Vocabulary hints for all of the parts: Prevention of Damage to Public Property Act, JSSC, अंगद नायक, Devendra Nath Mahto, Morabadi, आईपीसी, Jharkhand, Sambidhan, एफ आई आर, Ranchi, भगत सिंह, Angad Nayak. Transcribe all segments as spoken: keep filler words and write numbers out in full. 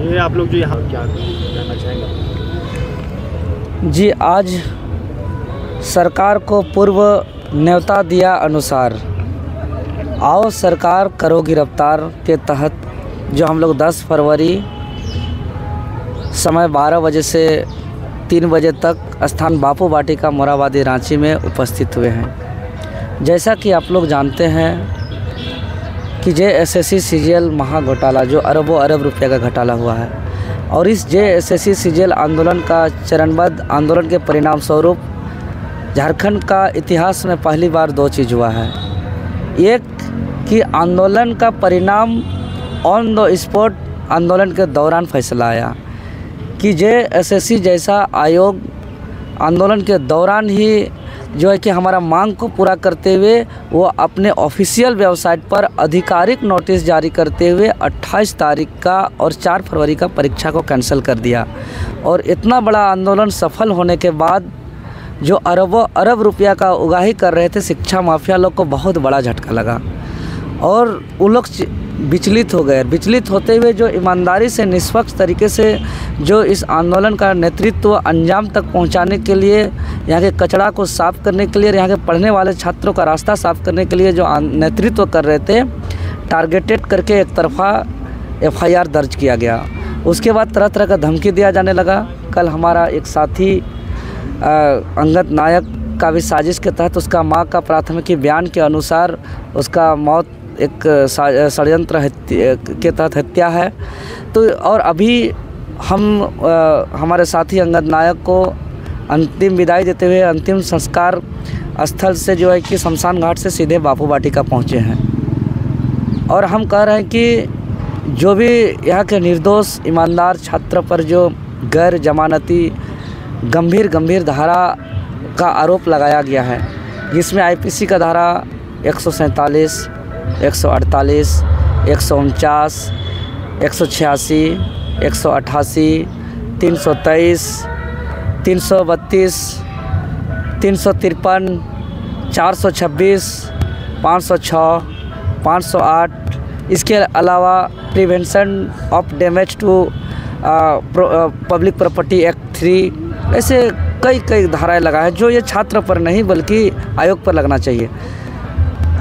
ये आप लोग जो यहाँ क्या जानना चाहेंगे? जी, आज सरकार को पूर्व न्यौता दिया अनुसार आओ सरकार करो गिरफ्तार के तहत जो हम लोग दस फरवरी समय बारह बजे से तीन बजे तक स्थान बापू वाटिका मोराबादी रांची में उपस्थित हुए हैं। जैसा कि आप लोग जानते हैं कि J S S C C G L महा घोटाला जो अरबों अरब रुपये का घोटाला हुआ है और इस J S S C C G L आंदोलन का चरणबद्ध आंदोलन के परिणाम स्वरूप झारखंड का इतिहास में पहली बार दो चीज़ हुआ है। एक कि आंदोलन का परिणाम ऑन द स्पॉट आंदोलन के दौरान फैसला आया कि जे एस एस सी जैसा आयोग आंदोलन के दौरान ही जो है कि हमारा मांग को पूरा करते हुए वो अपने ऑफिशियल वेबसाइट पर आधिकारिक नोटिस जारी करते हुए अट्ठाईस तारीख का और चार फरवरी का परीक्षा को कैंसिल कर दिया। और इतना बड़ा आंदोलन सफल होने के बाद जो अरबों अरब रुपया का उगाही कर रहे थे शिक्षा माफिया लोग को बहुत बड़ा झटका लगा और वो लोग विचलित हो गए। विचलित होते हुए जो ईमानदारी से निष्पक्ष तरीके से जो इस आंदोलन का नेतृत्व अंजाम तक पहुंचाने के लिए, यहाँ के कचरा को साफ़ करने के लिए, यहाँ के पढ़ने वाले छात्रों का रास्ता साफ करने के लिए जो नेतृत्व कर रहे थे, टारगेटेड करके एक तरफा एफ आई आर दर्ज किया गया। उसके बाद तरह तरह का धमकी दिया जाने लगा। कल हमारा एक साथी अंगद नायक का भी साजिश के तहत उसका माँ का प्राथमिकी बयान के अनुसार उसका मौत एक षड्यंत्र के तहत हत्या है। तो और अभी हम आ, हमारे साथी अंगद नायक को अंतिम विदाई देते हुए अंतिम संस्कार स्थल से जो है कि शमशान घाट से सीधे बापू वाटिका पहुँचे हैं। और हम कह रहे हैं कि जो भी यहाँ के निर्दोष ईमानदार छात्र पर जो गैर जमानती गंभीर गंभीर धारा का आरोप लगाया गया है, जिसमें आईपीसी का धारा एक सौ सैंतालीस, एक सौ अड़तालीस, एक सौ उनचास, एक सौ छियासी, एक सौ अट्ठासी, तीन सौ तेईस, तीन सौ बत्तीस, तीन सौ तिरपन, चार सौ छब्बीस, पाँच सौ छह, पाँच सौ आठ, इसके अलावा prevention of damage to public property act three, ऐसे कई कई धाराएं लगा है जो ये छात्र पर नहीं बल्कि आयोग पर लगना चाहिए।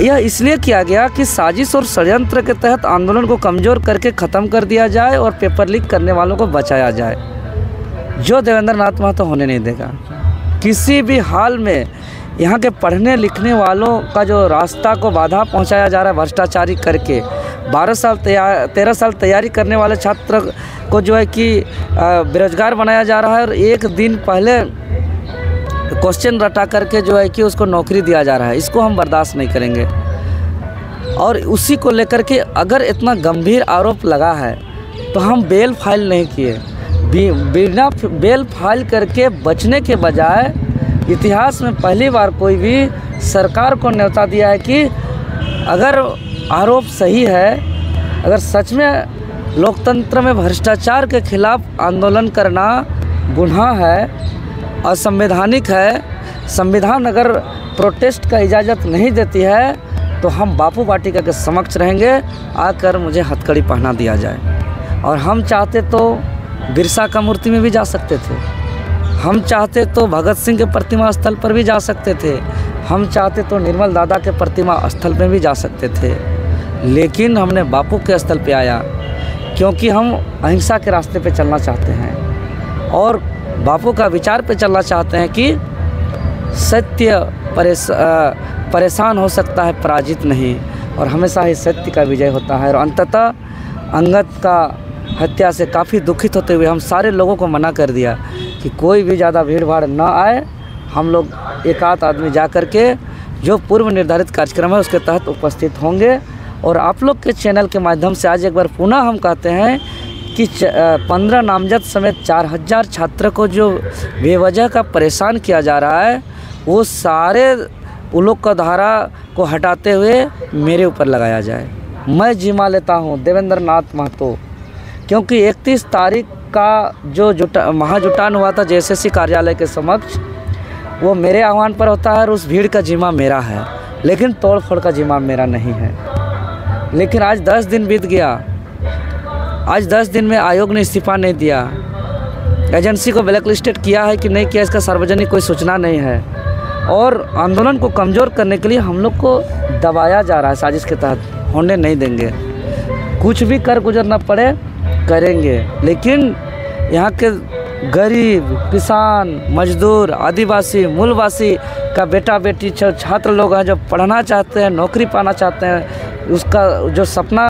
यह इसलिए किया गया कि साजिश और षड्यंत्र के तहत आंदोलन को कमज़ोर करके ख़त्म कर दिया जाए और पेपर लीक करने वालों को बचाया जाए, जो देवेंद्र नाथ महतो होने नहीं देगा किसी भी हाल में। यहाँ के पढ़ने लिखने वालों का जो रास्ता को बाधा पहुँचाया जा रहा है भ्रष्टाचारी करके, बारह साल तैयार तेरह साल तैयारी करने वाले छात्र को जो है कि बेरोजगार बनाया जा रहा है और एक दिन पहले क्वेश्चन रटा करके जो है कि उसको नौकरी दिया जा रहा है। इसको हम बर्दाश्त नहीं करेंगे। और उसी को लेकर के अगर इतना गंभीर आरोप लगा है तो हम बेल फाइल नहीं किए। बिना बेल फाइल करके बचने के बजाय इतिहास में पहली बार कोई भी सरकार को न्यौता दिया है कि अगर आरोप सही है, अगर सच में लोकतंत्र में भ्रष्टाचार के खिलाफ आंदोलन करना गुनाह है और संवैधानिक है, संविधान अगर प्रोटेस्ट का इजाज़त नहीं देती है तो हम बापू वाटिका के समक्ष रहेंगे, आकर मुझे हथकड़ी पहना दिया जाए। और हम चाहते तो बिरसा का मूर्ति में भी जा सकते थे, हम चाहते तो भगत सिंह के प्रतिमा स्थल पर भी जा सकते थे, हम चाहते तो निर्मल दादा के प्रतिमा स्थल पर भी जा सकते थे, लेकिन हमने बापू के स्थल पर आया क्योंकि हम अहिंसा के रास्ते पर चलना चाहते हैं और बापू का विचार पे चलना चाहते हैं कि सत्य परेश परेशान हो सकता है, पराजित नहीं, और हमेशा ही सत्य का विजय होता है। और अंततः अंगद का हत्या से काफ़ी दुखित होते हुए हम सारे लोगों को मना कर दिया कि कोई भी ज़्यादा भीड़ भाड़ ना आए, हम लोग एक आध आदमी जा कर के जो पूर्व निर्धारित कार्यक्रम है उसके तहत उपस्थित होंगे। और आप लोग के चैनल के माध्यम से आज एक बार पुनः हम कहते हैं कि पंद्रह नामजद समेत चार हज़ार छात्र को जो बेवजह का परेशान किया जा रहा है वो सारे उलोक का धारा को हटाते हुए मेरे ऊपर लगाया जाए। मैं जिम्मा लेता हूँ देवेंद्र नाथ महतो, क्योंकि इकतीस तारीख का जो जुटा महाजुटान हुआ था जेएसएससी कार्यालय के समक्ष, वो मेरे आह्वान पर होता है और उस भीड़ का जिम्मा मेरा है, लेकिन तोड़फोड़ का जिम्मा मेरा नहीं है। लेकिन आज दस दिन बीत गया, आज दस दिन में आयोग ने इस्तीफा नहीं दिया, एजेंसी को ब्लैक लिस्टेड किया है कि नहीं किया इसका सार्वजनिक कोई सूचना नहीं है और आंदोलन को कमज़ोर करने के लिए हम लोग को दबाया जा रहा है। साजिश के तहत होने नहीं देंगे, कुछ भी कर गुजरना पड़े करेंगे, लेकिन यहाँ के गरीब किसान मजदूर आदिवासी मूलवासी का बेटा बेटी छात्र लोग हैं जो पढ़ना चाहते हैं, नौकरी पाना चाहते हैं, उसका जो सपना